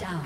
Shut down.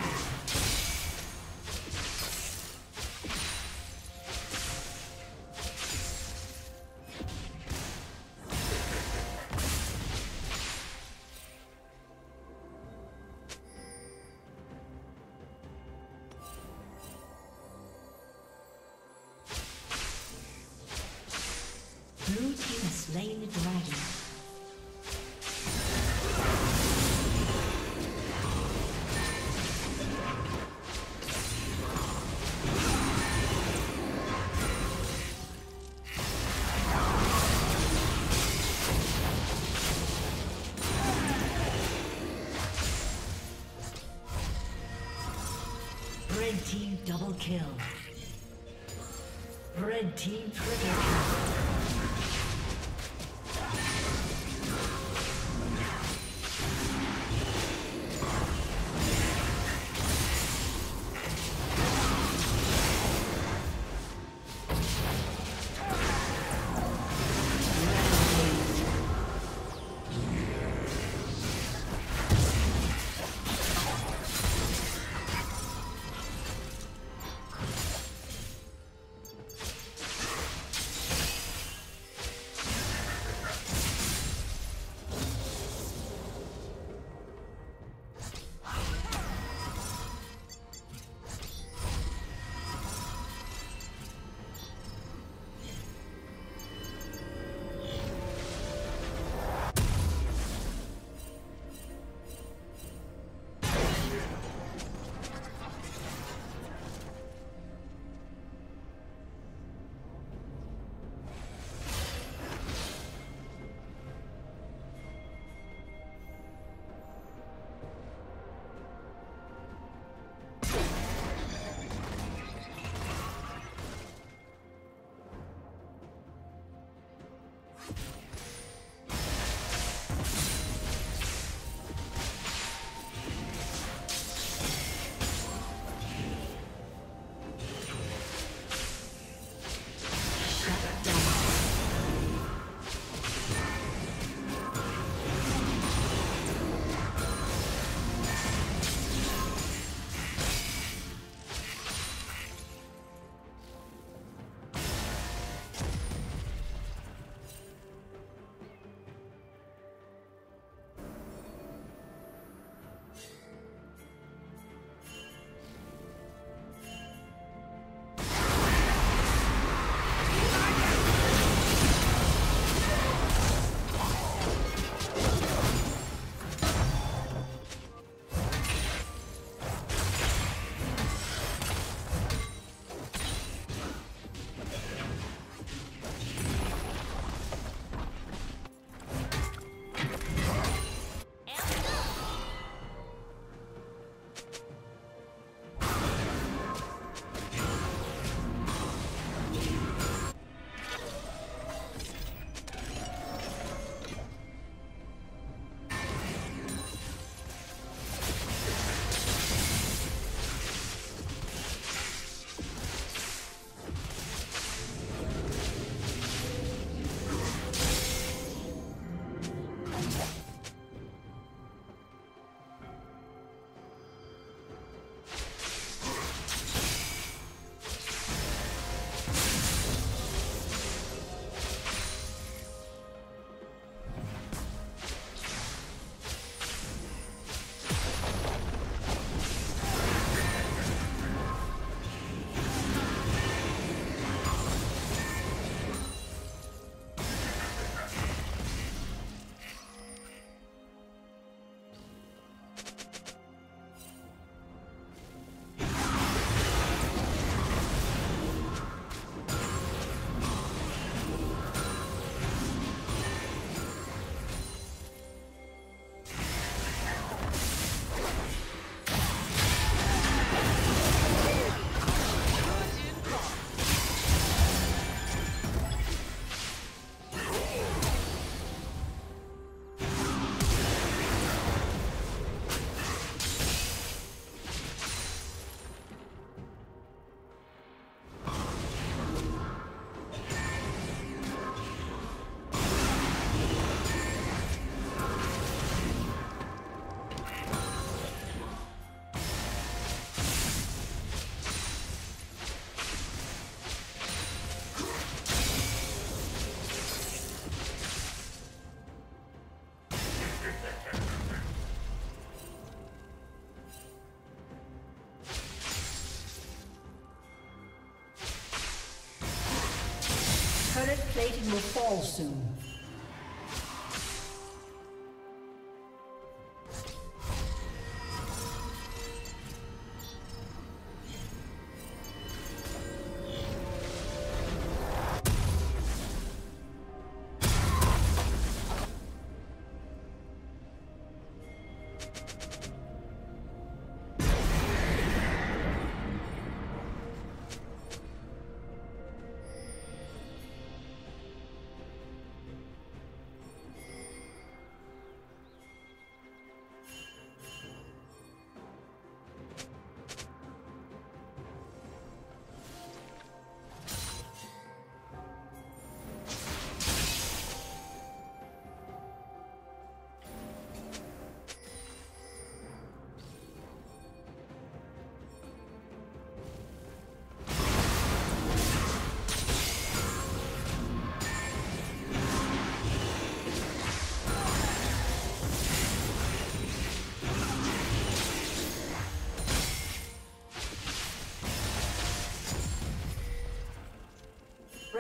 Red team double kill. Red team triple kill. Turret plating will fall soon.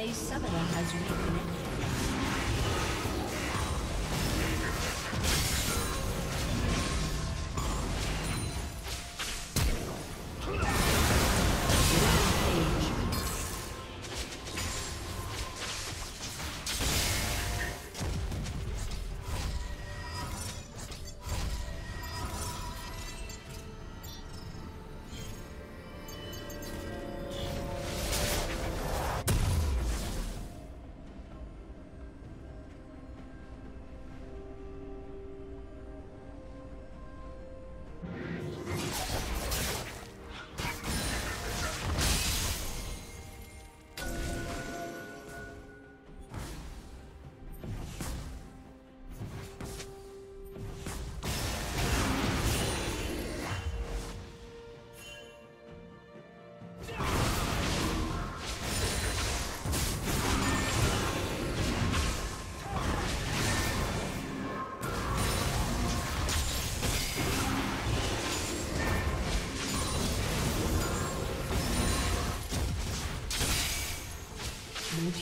A summoner has reconnected. Blue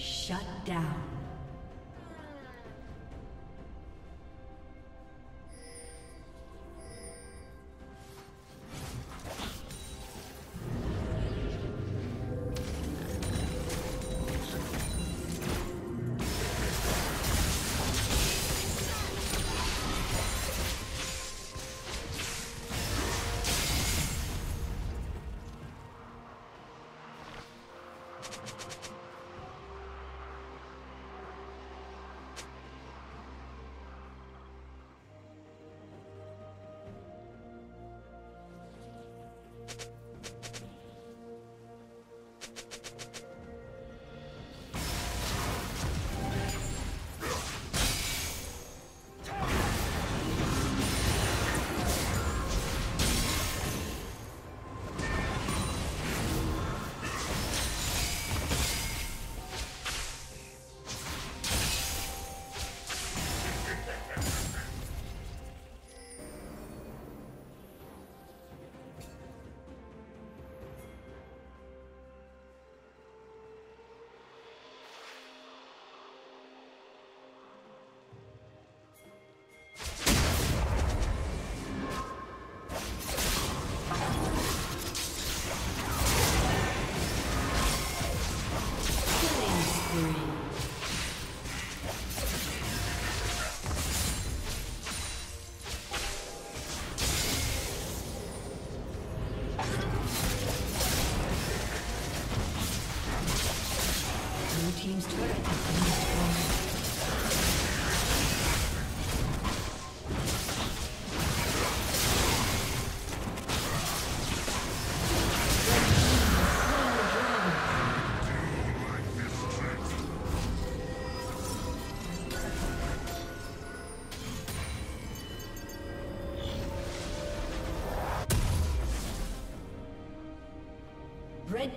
Shut down. Red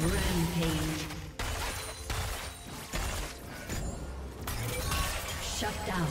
Rampage. Shut down.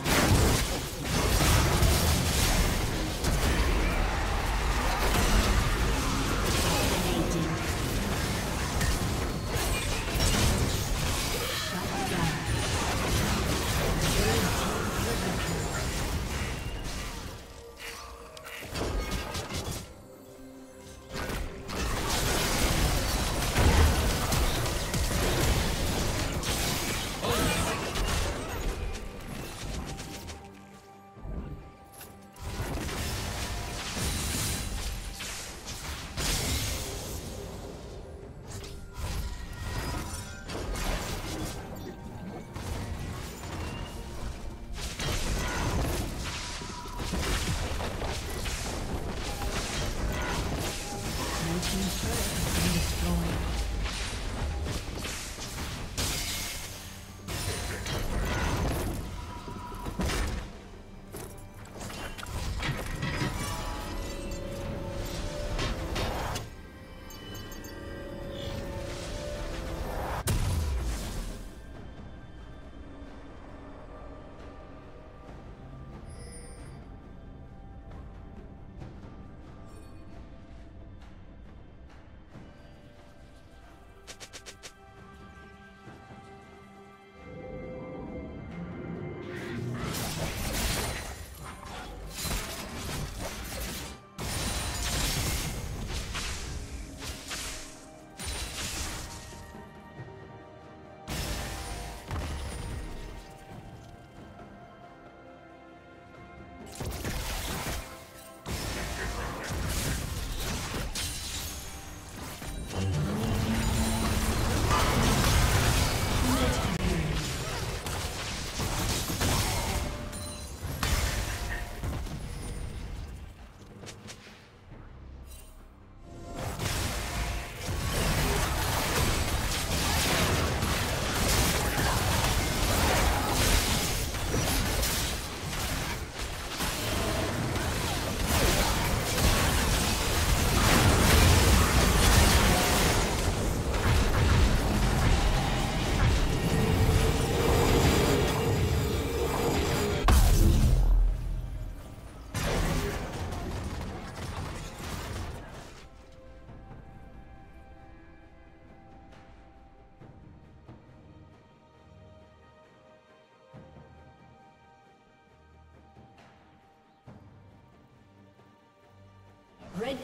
Red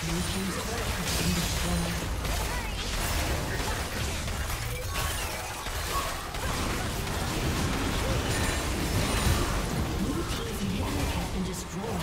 Blue team's turret has been destroyed. Blue team's inhibitor has been destroyed.